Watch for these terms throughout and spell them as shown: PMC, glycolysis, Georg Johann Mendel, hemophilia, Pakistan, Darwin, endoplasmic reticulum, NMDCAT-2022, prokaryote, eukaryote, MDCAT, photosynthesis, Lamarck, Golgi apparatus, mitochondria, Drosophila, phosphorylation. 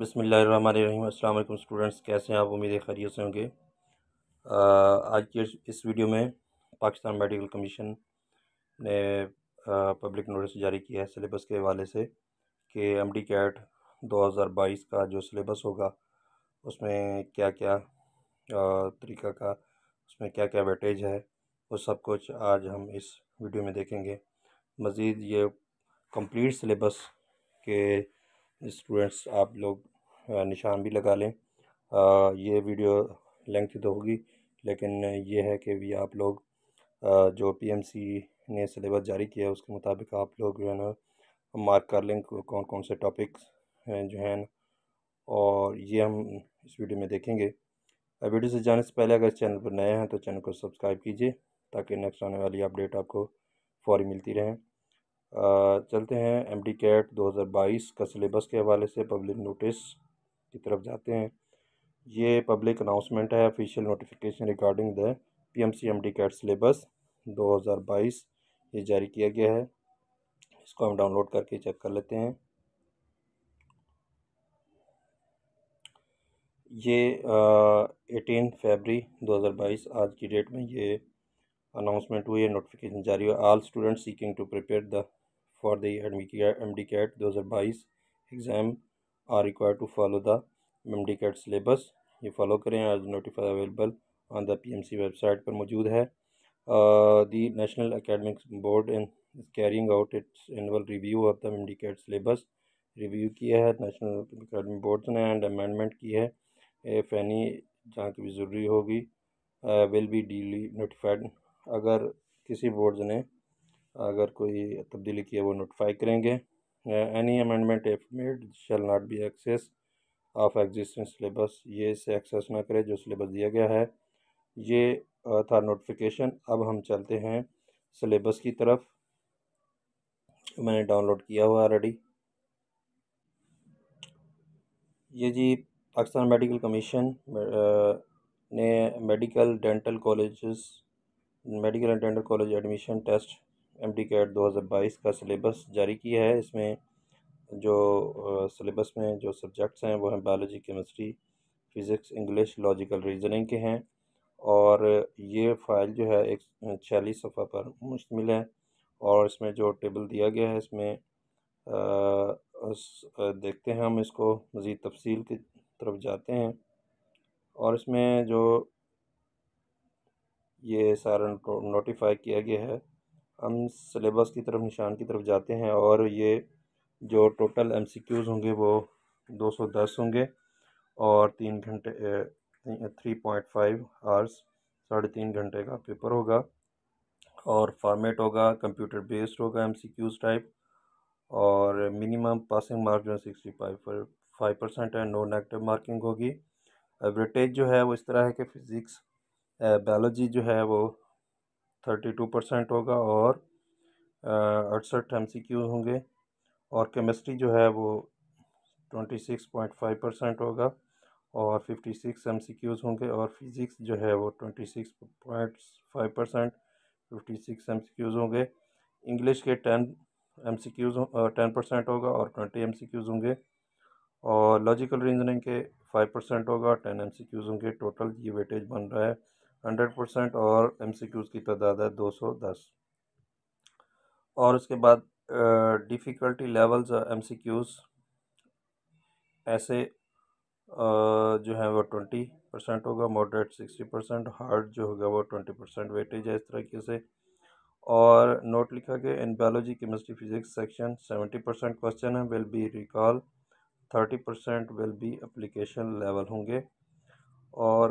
बिस्मिल्लाहिर्रहमानिर्रहीम। अस्सलाम वालेकुम स्टूडेंट्स, कैसे हैं आप? उम्मीद है खैरियत से होंगे। आज के इस वीडियो में पाकिस्तान मेडिकल कमीशन ने पब्लिक नोटिस जारी किया है सिलेबस के हवाले से कि एमडीकैट 2022 का जो सिलेबस होगा उसमें क्या क्या तरीका का उसमें क्या क्या वेटेज है, वो सब कुछ आज हम इस वीडियो में देखेंगे। मज़ीद ये कंप्लीट सिलेबस के स्टूडेंट्स आप लोग निशान भी लगा लें। ये वीडियो लेंथ तो होगी, लेकिन ये है कि भी आप लोग जो पीएमसी ने सिलेबस जारी किया है उसके मुताबिक आप लोग जो है ना मार्क कर लें कौन कौन से टॉपिक्स हैं जो हैं, और ये हम इस वीडियो में देखेंगे। वीडियो से जाने से पहले अगर चैनल पर नए हैं तो चैनल को सब्सक्राइब कीजिए ताकि नेक्स्ट आने वाली अपडेट आपको फौरी मिलती रहें। चलते हैं एमडीकैट 2022 का सिलेबस के हवाले से पब्लिक नोटिस की तरफ जाते हैं। ये पब्लिक अनाउंसमेंट है, official notification regarding the PMC MDCAT syllabus 2022 ये जारी किया गया है। इसको हम डाउनलोड करके चेक कर लेते हैं। ये 18 फरवरी 2022 आज की डेट में ये अनाउंसमेंट हुई है, नोटिफिकेशन जारी हुआ। All students seeking to prepare the for the MDCAT 2022 exam are required to follow the MDCAT syllabus. ये फॉलो करें। आज notify available on the PMC website पर मौजूद है। The national academic board in carrying out its annual review of the MDCAT syllabus review किया है national academic board ने, and amendment की है फैनी जहाँ की भी ज़रूरी होगी। विल बी डीली नोटिफाइड, अगर किसी बोर्ड ने अगर कोई तब्दीली की है वो नोटिफाई करेंगे। Any amendment if made shall not be access of existing syllabus, ये इसे एक्सेस ना करे जो सिलेबस दिया गया है। ये था नोटिफिकेशन। अब हम चलते हैं सिलेबस की तरफ। मैंने डाउनलोड किया हुआ ऑलरेडी। ये जी पाकिस्तान मेडिकल कमीशन ने medical dental colleges medical and dental college admission test MDCAT 2022 का सिलेबस जारी किया है। इसमें जो सिलेबस में जो सब्जेक्ट्स हैं वो हैं biology, chemistry, physics, English, logical reasoning के हैं। और ये फाइल जो है 146 सफ़ा पर मुश्तमिल है, और इसमें जो टेबल दिया गया है इसमें देखते हैं हम इसको मज़ीद तफसील की तरफ जाते हैं। और इसमें जो ये सारा नोटिफाई किया गया है, हम सिलेबस की तरफ निशान की तरफ जाते हैं। और ये जो टोटल एमसीक्यूज़ होंगे वो 210 होंगे, और 3 घंटे 3.5 आवर्स 3.5 घंटे का पेपर होगा। और फॉर्मेट होगा कंप्यूटर बेस्ड होगा एमसीक्यूज़ टाइप, और मिनिमम पासिंग मार्क जो 65% है, नो नेगेटिव मार्किंग होगी। एवरेटेज जो है वो इस तरह है कि फ़िज़िक्स बायोलॉजी जो है वो 32% होगा, और 68 एमसीक्यू होंगे। और केमिस्ट्री जो है वो 26.5% होगा, और 56 एमसीक्यूज़ होंगे। और फिज़िक्स जो है वो 26.5% 56 एमसीक्यूज़ होंगे। इंग्लिश के 10% होगा और 20 एमसीक्यूज़ होंगे। और लॉजिकल रीजनिंग के 5% होगा, 10 एमसीक्यूज़ होंगे। टोटल ये वेटेज बन रहा है 100%, और एमसीक्यूज़ की तादाद है 210। और उसके बाद डिफ़िकल्टी लेवल्स एमसीक्यूज़ ऐसे जो है वो 20% होगा, मॉडरेट 60%, हार्ड जो होगा वो 20% वेटेज है इस तरीके से। और नोट लिखा गया in biology, chemistry, physics section 70% question है, will be recall 30% will be application level होंगे। और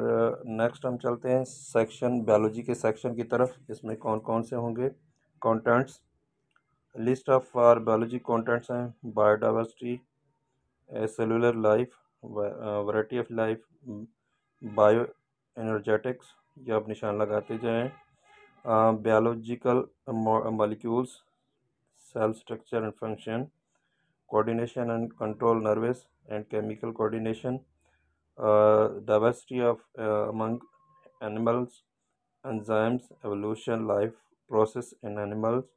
नेक्स्ट हम चलते हैं सेक्शन बायोलॉजी के सेक्शन की तरफ। इसमें कौन कौन से होंगे contents, list of for biology contents हैं biodiversity, cellular life, variety of life, bio energetics, ये आप निशान लगाते जाएँ। Biological molecules, cell structure and function, coordination and control nervous and chemical coordination, diversity of among animals, enzymes, evolution, life process in animals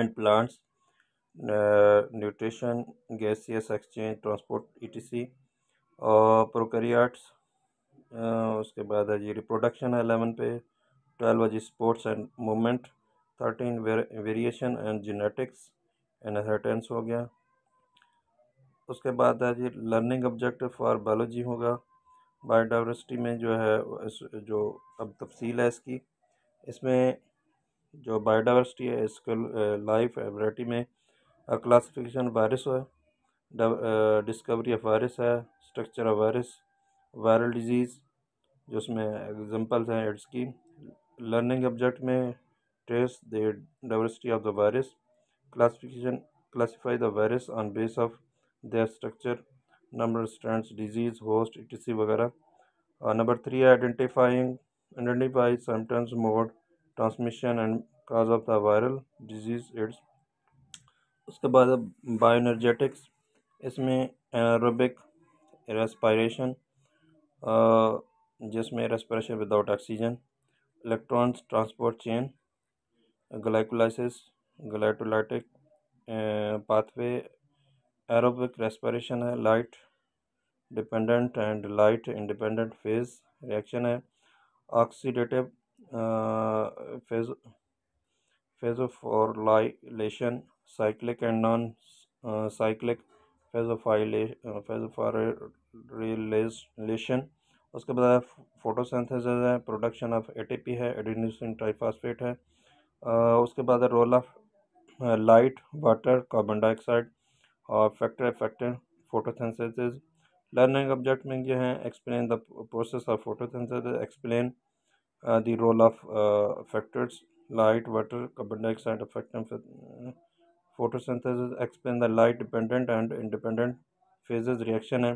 and plants, nutrition, gaseous exchange, transport, etc. Prokaryotes, उसके बाद है जी reproduction है 11 पे, 12 है जी sports and movement, 13 variation and genetics inheritance हो गया। उसके बाद है जी लर्निंग ऑब्जेक्टिव फॉर बायोलॉजी होगा। बायोडाइवर्सिटी में जो है जो अब तफसील है इसकी, इसमें जो बायोडाइवर्सिटी है इसके लाइफ वैरायटी में क्लासिफिकेशन वायरस है, डिस्कवरी ऑफ वायरस है, structure of virus, viral disease जो उसमें एग्जांपल्स हैं एड्स की। लर्निंग ऑब्जेक्ट में trace the diversity of the virus, classification classify the virus on base of their structure, number strands, disease, host, etc. वगैरह। और number 3 है identify symptoms, mode, transmission and cause of the viral disease AIDS. उसके बाद bioenergetics, इसमें aerobic respiration जिसमें respiration without oxygen, electrons, transport chain, glycolysis, glycolytic pathway. Aerobic respiration है light dependent and light independent phase reaction है, oxidative phosphorylation, cyclic and non cyclic phosphorylation. उसके बाद photosynthesis है, production of ATP है, adenosine triphosphate है। उसके बाद role of light, water, carbon dioxide और factor affected photosynthesis. Learning object में जो है explain the process of photosynthesis, explain the role of factors light, water, carbon dioxide effect photosynthesis, explain the light dependent and independent phases reaction है,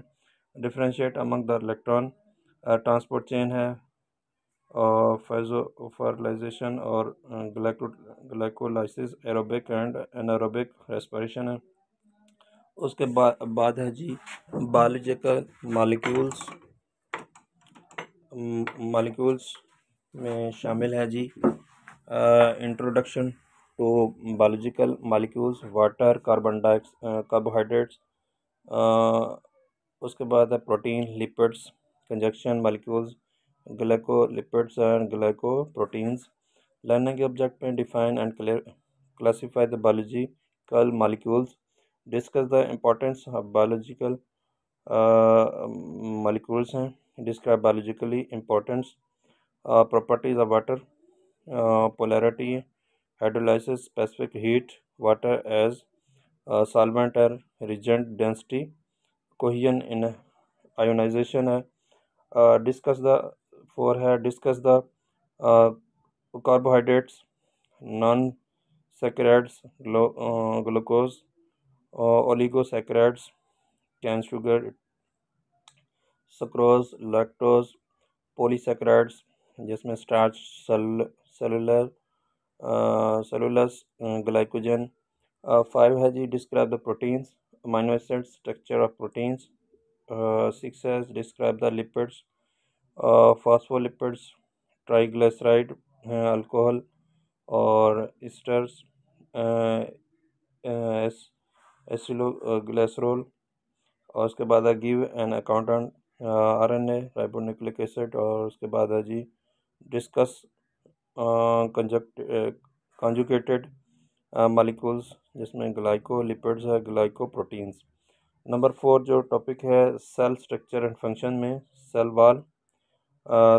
differentiate among the electron, transport chain है, phosphorylation और glycolysis, aerobic and anaerobic respiration है। उसके बाद है जी biological molecules में शामिल है जी introduction तो बायोलॉजिकल मालिक्यूल्स, वाटर, कार्बोहाइड्रेट्स, उसके बाद है protein, lipids, conjunction molecules, glycolipids and glycoproteins. Learning object में define and classify the biological molecules, discuss the importance of biological molecules हैं, describe biologically importance, properties of water, polarity, hydrolysis, specific heat, water as solvent और reagent, density, cohesion in ionization है। Discuss the 4 है discuss the carbohydrates, non saccharides, glucose, oligosaccharides, cane sugar, sucrose, lactose, polysaccharides जिसमें starch, cellular cellulose, glycogen. 5 है जी describe the proteins, amino acids, structure of proteins. 6 है describe the lipids, phospholipids, triglyceride, alcohol और esters, acylglycerol. और उसके बाद है give an account on RNA, ribonucleic acid. और उसके बाद है जी डिस्कस कंजुगेटेड मालिक्यूल्स जिसमें ग्लाइकोलिपिड्स है, ग्लाइकोप्रोटीन्स। नंबर 4 जो टॉपिक है सेल स्ट्रक्चर एंड फंक्शन में cell wall,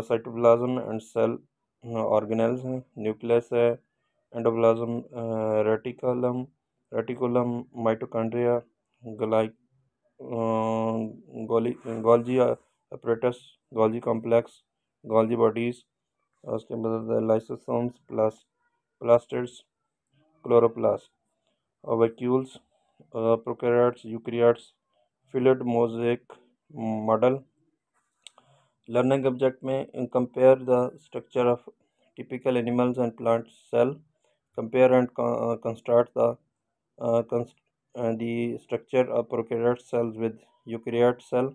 cytoplasm and cell organelles हैं, न्यूक्लियस है, endoplasm, reticulum, mitochondria, Golgi apparatus, Golgi complex, Golgi bodies. उसके बाद lysosomes, plastids, chloroplast, vacuoles, prokaryotes, eukaryotes, fluid mosaic model. Learning object में compare the structure of typical animals and plant cell, compare and construct the structure of prokaryote cells with eukaryote cell,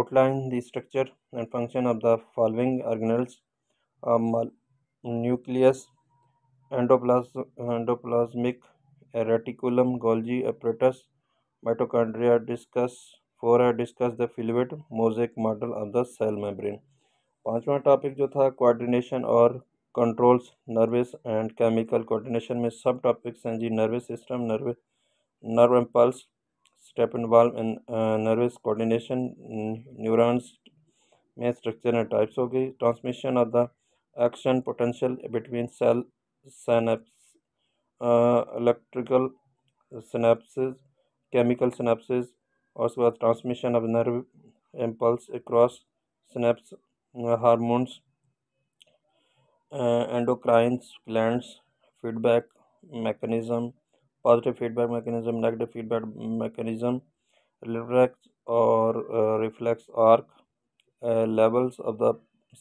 outline the structure and function of the following organelles: nucleus, endoplasmic reticulum Golgi apparatus, mitochondria discuss, four discuss the fluid mosaic model of the cell membrane. पाँचवा topic जो था coordination और controls, nervous and chemical coordination में सब topics हैं जी, nervous system, nerve impulse, स्टेपन valve and nervous coordination, neurons में स्ट्रक्चर एंड टाइप्स हो गई, transmission of the action potential between cell synapse, electrical synapses, chemical synapses, और उसके बाद transmission of nerve impulse across synapse, hormones, endocrines, glands, feedback mechanism, positive feedback mechanism, negative feedback mechanism, reflex और reflex arc, levels of the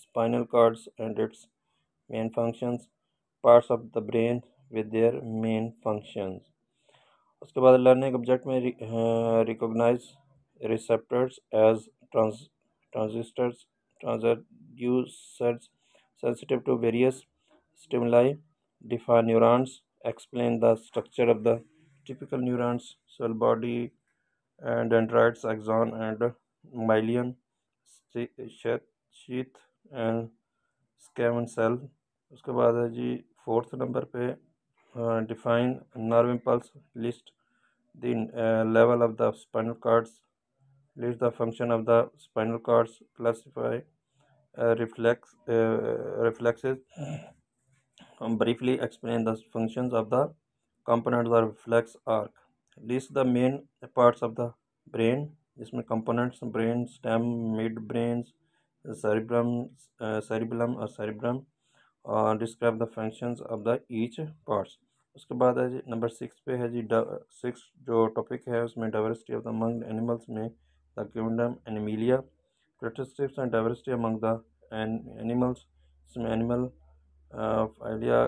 spinal cords and its main functions, parts of the brain with their main functions. उसके बाद learning object में recognize receptors as transistors, transducers, sensitive to various stimuli, define neurons, explain the structure of the typical neurons, cell body and dendrites, axon and myelin, sheath and Schwann cell. उसके बाद है जी fourth number पे define nerve impulse, list the level of the spinal cords, list the function of the spinal cords, classify reflexes, briefly explain the functions of the components of reflex arc, list the main parts of the brain, इसमें components brain stem, midbrain, cerebellum और cerebrum, और describe the functions of the each parts. उसके बाद है जी number six पे है जी six जो topic है उसमें diversity of the among animals में the kingdom Animalia, characteristics and diversity among the animals, इसमें एनिमल फाइलिया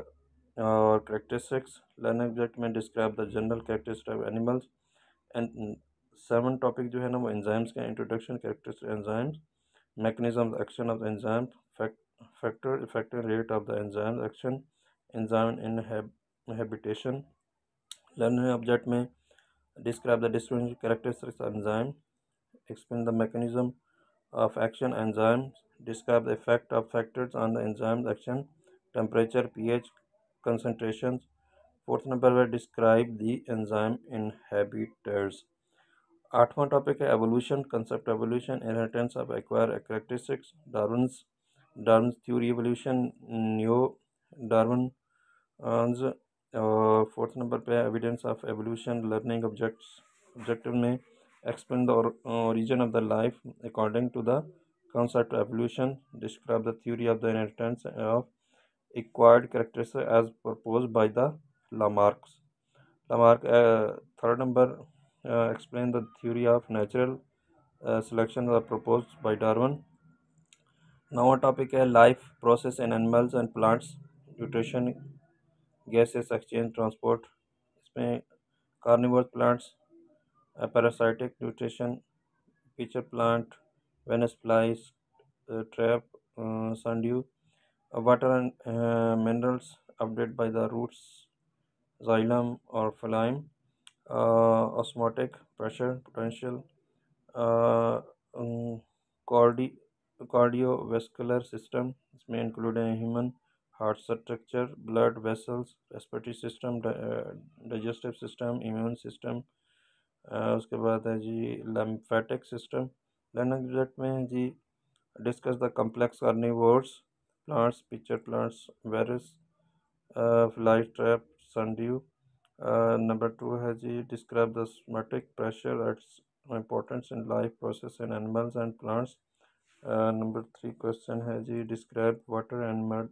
और कैरेक्टरिस्टिक्स, लर्निंग ऑब्जेक्ट में describe the general characteristics of animals, and seven topic जो है ना वो एंजाइम्स का introduction, characteristics enzymes, mechanism action of enzyme, effective rate of the enzyme action, enzyme inhibition, learning object में describe the distinguishing characteristics of enzyme, explain the mechanism of action enzymes, describe the effect of factors on the enzyme action, temperature, pH, concentrations. Fourth number में describe the enzyme inhibitors. आठवां topic है evolution, concept evolution, inheritance of acquired characteristics, Darwin's theory evolution, neo Darwin, and fourth number पे evidence of evolution, learning objects objective में explain the origin of the life according to the concept of evolution, describe the theory of the inheritance of acquired characteristics as proposed by the Lamarck. Third number explain the theory of natural selection as proposed by Darwin. नवा topic है life process in animals and plants, nutrition, gases exchange, transport, इसमें carnivore plants, parasitic nutrition, pitcher plant, Venus fly, trap, sundew, water and minerals, update by the roots, xylem और phloem, osmotic pressure, potential, cardiovascular system, इसमें including human heart structure, blood vessels, respiratory system, digestive system, immune system, उसके बाद है जी lymphatic system. Learning object में जी discuss the complex carnivores, plants, pitcher plants, virus, fly trap, sundew. Number two है जी describe the osmotic pressure its importance in life process in animals and plants. Number three question है जी describe water and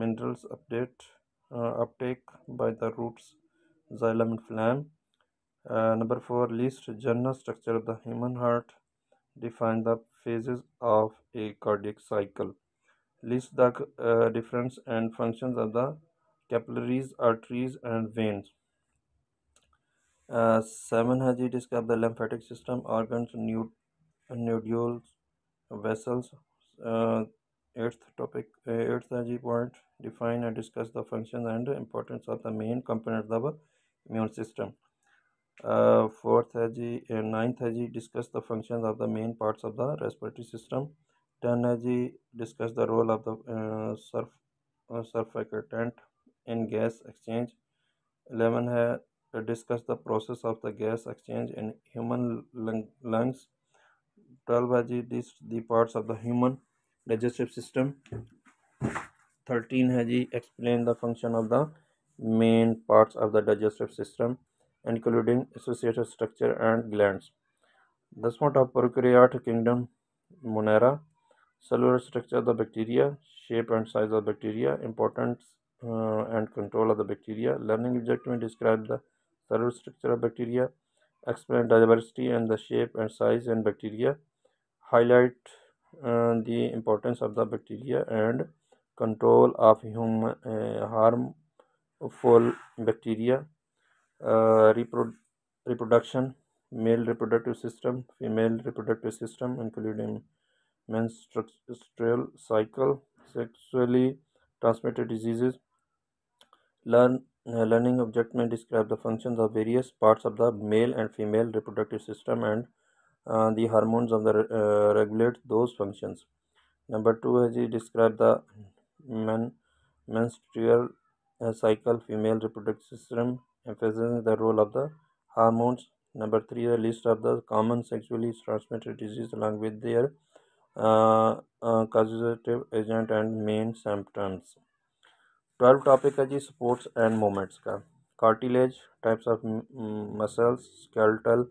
minerals uptake by the roots, xylem and phloem. Number four list general structure of the human heart, define the phases of a cardiac cycle, list the difference and functions of the capillaries, arteries and veins. Seven है जी describe the lymphatic system, organs, nodules, vessels। eighth point, define and discuss the functions and importance of the main components of immune system. Fourth है जी, ninth है जी, discuss the functions of the main parts of the respiratory system. 10 है जी, discuss the role of the surfactant in gas exchange. 11 है, discuss the process of the gas exchange in human lungs. 12 है जी, these the parts of the human digestive system. 13 है जी, explain the function of the main parts of the digestive system, including associated structure and glands. 10वां top prokaryote kingdom Monera, cellular structure of the bacteria, shape and size of bacteria, importance and control of the bacteria. Learning objective: describe the cellular structure of bacteria, explain diversity and the shape and size in bacteria, highlight the importance of the bacteria and control of harmful bacteria. Reproduction, male reproductive system, female reproductive system, including menstrual cycle, sexually transmitted diseases. Learning object may describe the functions of various parts of the male and female reproductive system and the hormones of the regulate those functions. Number 2 is describe the menstrual cycle, female reproductive system, emphasizing the role of the hormones. Number 3, a list of the common sexually transmitted diseases along with their causative agent and main symptoms. 12 topic है जी, sports and movements का. Cartilage, types of muscles, skeletal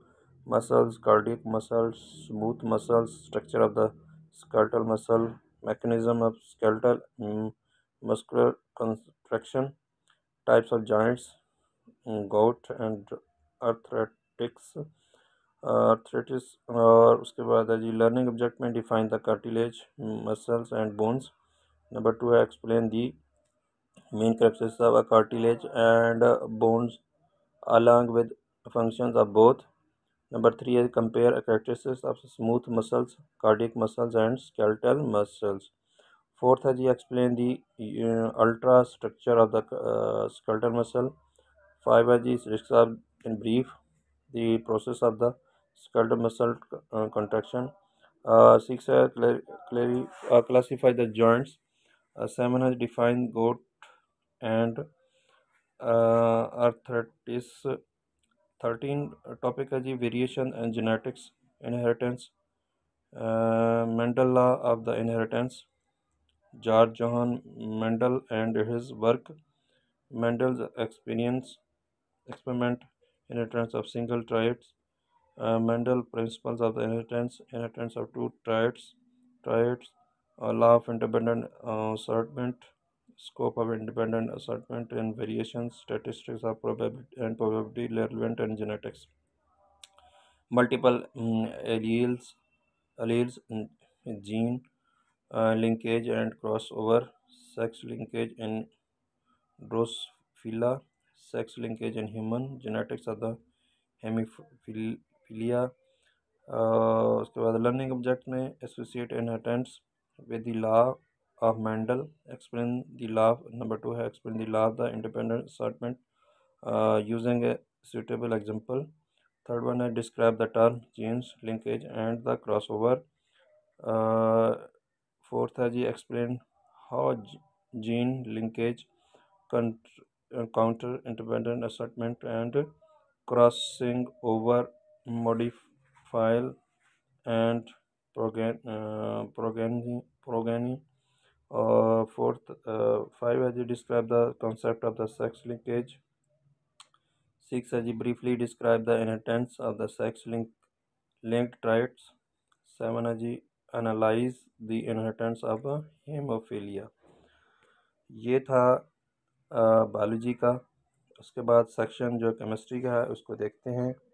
muscles, cardiac muscles, smooth muscles, structure of the skeletal muscle, mechanism of skeletal muscular contraction, types of joints, gout and arthritis. और उसके बाद है जी, learning object में define the cartilage, muscles and bones. Number 2 है, explain the main characteristics of cartilage and bones along with functions of both. Number 3 है, compare characteristics of smooth muscles, cardiac muscles and skeletal muscles. Fourth है जी, explain the ultra structure of the skeletal muscle. 5 है जी, describe in brief the process of the skeletal muscle contraction. 6 है, classify the joints. 7 है, define gout and arthritis. 13 topic है जी, variation and genetics, inheritance, Mendel law of the inheritance, Georg Johann Mendel and his work, Mendel's experience experiment, inheritance of single traits, Mendel principles of the inheritance, inheritance of two traits, law of independent assortment, scope of independent assortment and variations, statistics of probability and probability relevant and genetics, multiple alleles, gene linkage and crossover, sex linkage in Drosophila, sex linkage in human, genetics of the hemophilia. उसके बाद learning object में associate inheritance with the law of Mendel, explain the law. Number 2 है, explain the law of the independent assortment using a suitable example. Third one है, describe the term genes linkage and the crossover. Fourth है जी, explain how gene linkage counter independent assortment and crossing over, modify and progeny. 5 as you describe the concept of the sex linkage. 6 as you briefly describe the inheritance of the sex linked traits. 7 as you analyze the inheritance of hemophilia. ये था biology का. उसके बाद section जो chemistry का है उसको देखते हैं.